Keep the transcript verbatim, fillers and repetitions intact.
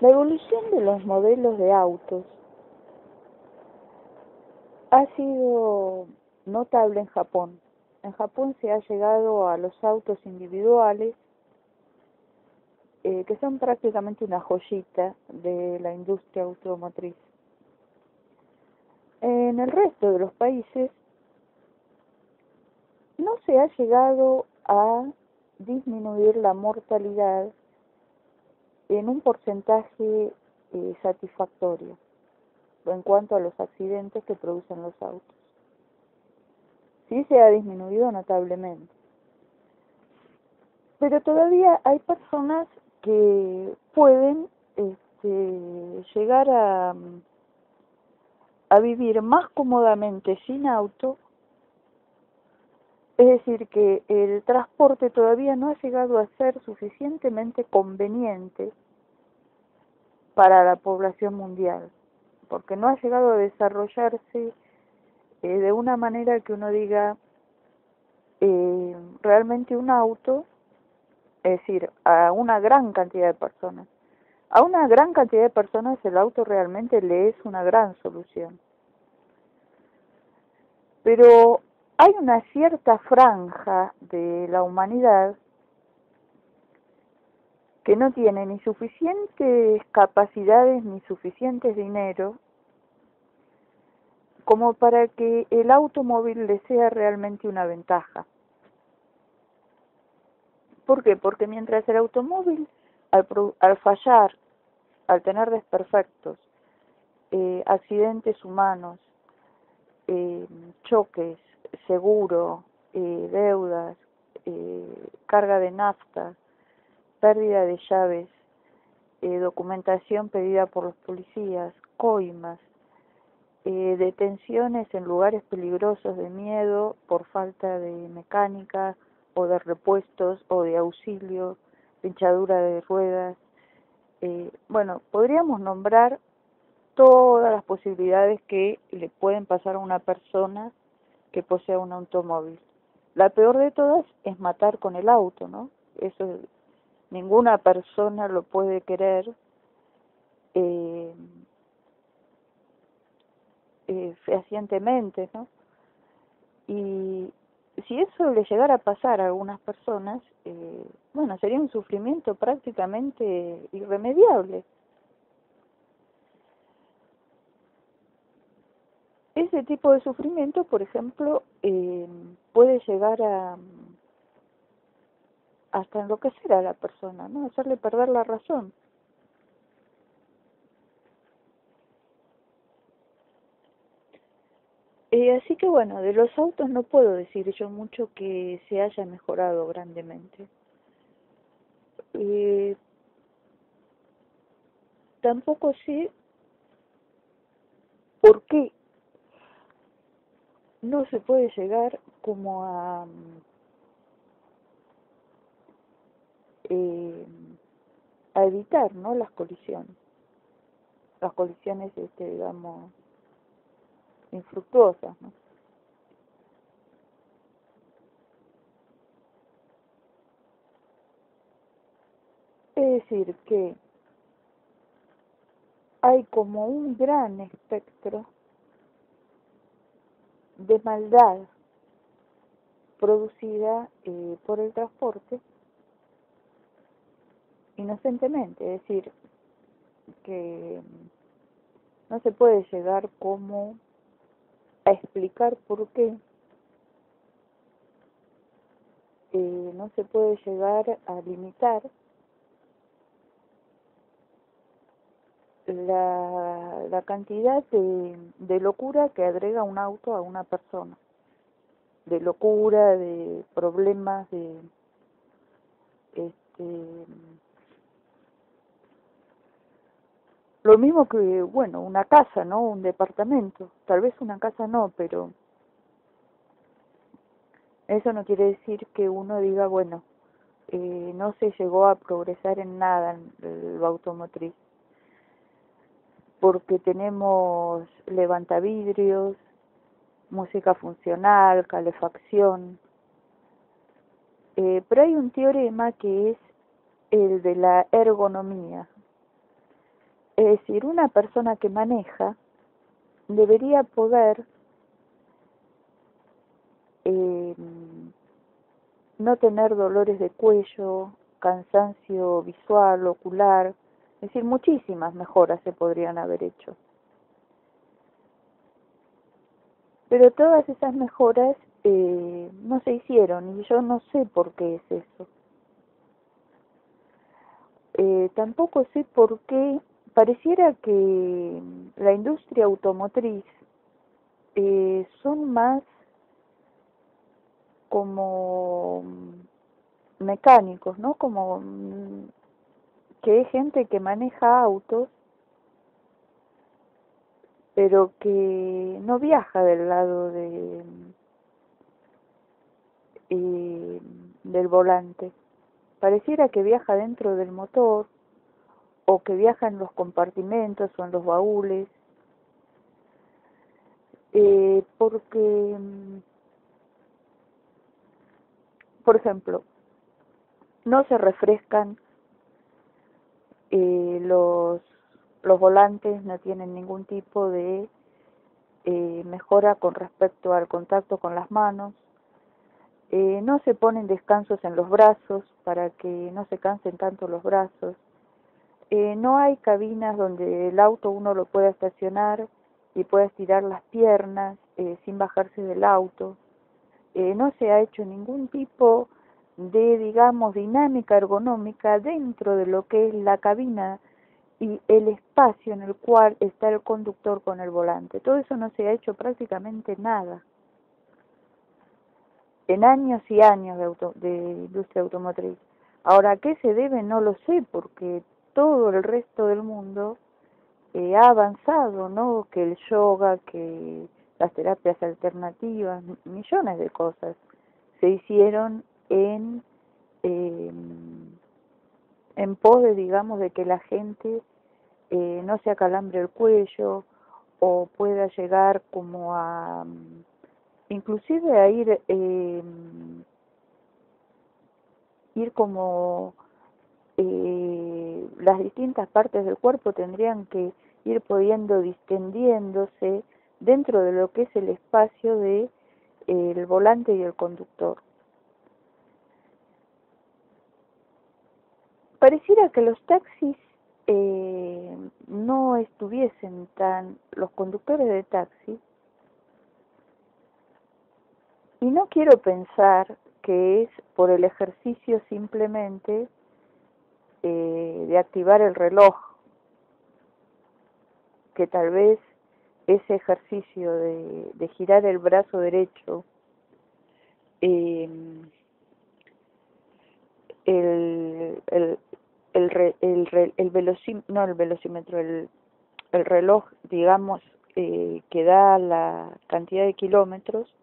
La evolución de los modelos de autos ha sido notable en Japón. En Japón se ha llegado a los autos individuales, eh, que son prácticamente una joyita de la industria automotriz. En el resto de los países no se ha llegado a disminuir la mortalidad en un porcentaje eh, satisfactorio en cuanto a los accidentes que producen los autos. Sí se ha disminuido notablemente. Pero todavía hay personas que pueden este, llegar a, a vivir más cómodamente sin auto. Es decir, que el transporte todavía no ha llegado a ser suficientemente conveniente para la población mundial, porque no ha llegado a desarrollarse eh, de una manera que uno diga eh, realmente un auto, es decir, a una gran cantidad de personas. A una gran cantidad de personas el auto realmente le es una gran solución. Pero hay una cierta franja de la humanidad que no tiene ni suficientes capacidades ni suficientes dinero como para que el automóvil le sea realmente una ventaja. ¿Por qué? Porque mientras el automóvil, al, al fallar, al tener desperfectos, eh, accidentes humanos, eh, choques, seguro, eh, deudas, eh, carga de nafta, pérdida de llaves, eh, documentación pedida por los policías, coimas, eh, detenciones en lugares peligrosos de miedo por falta de mecánica o de repuestos o de auxilio, pinchadura de ruedas. Eh, bueno, podríamos nombrar todas las posibilidades que le pueden pasar a una persona que posea un automóvil. La peor de todas es matar con el auto, ¿no? Eso ninguna persona lo puede querer. Eh, eh, fehacientemente, ¿no? Y si eso le llegara a pasar a algunas personas, eh, bueno, sería un sufrimiento prácticamente irremediable. Ese tipo de sufrimiento, por ejemplo, eh, puede llegar a hasta enloquecer a la persona, ¿no? Hacerle perder la razón. Eh, así que bueno, de los autos no puedo decir yo mucho que se haya mejorado grandemente. Eh, tampoco sé por qué no se puede llegar como a eh, a evitar, ¿no?, las colisiones, las colisiones, este, digamos, infructuosas, ¿no? Es decir, que hay como un gran espectro de maldad producida eh, por el transporte inocentemente. Es decir, que no se puede llegar como a explicar por qué, eh, no se puede llegar a limitar La, la cantidad de, de locura que agrega un auto a una persona, de locura, de problemas, de este, lo mismo que, bueno, una casa, ¿no?, un departamento, tal vez una casa no, pero eso no quiere decir que uno diga, bueno, eh, no se llegó a progresar en nada en lo automotriz, porque tenemos levantavidrios, música funcional, calefacción. Eh, pero hay un teorema que es el de la ergonomía, Es decir, una persona que maneja debería poder eh, no tener dolores de cuello, cansancio visual, ocular, es decir, muchísimas mejoras se podrían haber hecho. Pero todas esas mejoras eh, no se hicieron y yo no sé por qué es eso. Eh, tampoco sé por qué pareciera que la industria automotriz eh, son más como mecánicos, ¿no? Como que es gente que maneja autos, pero que no viaja del lado de eh, del volante. Pareciera que viaja dentro del motor, o que viaja en los compartimentos o en los baúles, eh, porque, por ejemplo, no se refrescan eh, los, los volantes, no tienen ningún tipo de eh, mejora con respecto al contacto con las manos, eh, no se ponen descansos en los brazos para que no se cansen tanto los brazos. Eh, no hay cabinas donde el auto uno lo pueda estacionar y pueda estirar las piernas eh, sin bajarse del auto. Eh, no se ha hecho ningún tipo de, digamos, dinámica ergonómica dentro de lo que es la cabina y el espacio en el cual está el conductor con el volante. Todo eso no se ha hecho prácticamente nada. En años y años de, auto, de industria automotriz. Ahora, ¿a qué se debe? No lo sé, porque todo el resto del mundo eh, ha avanzado, ¿no? Que el yoga, que las terapias alternativas, millones de cosas se hicieron en eh, en pos de, digamos, de que la gente eh, no se acalambre el cuello o pueda llegar como a, inclusive a ir, eh, ir como... Eh, las distintas partes del cuerpo tendrían que ir pudiendo distendiéndose dentro de lo que es el espacio de eh, el volante y el conductor. Pareciera que los taxis eh, no estuviesen tan, los conductores de taxi, y no quiero pensar que es por el ejercicio simplemente de activar el reloj, que tal vez ese ejercicio de, de girar el brazo derecho, eh, el, el, el, el, el, velocim, no, el velocímetro, el, el reloj, digamos, eh, que da la cantidad de kilómetros,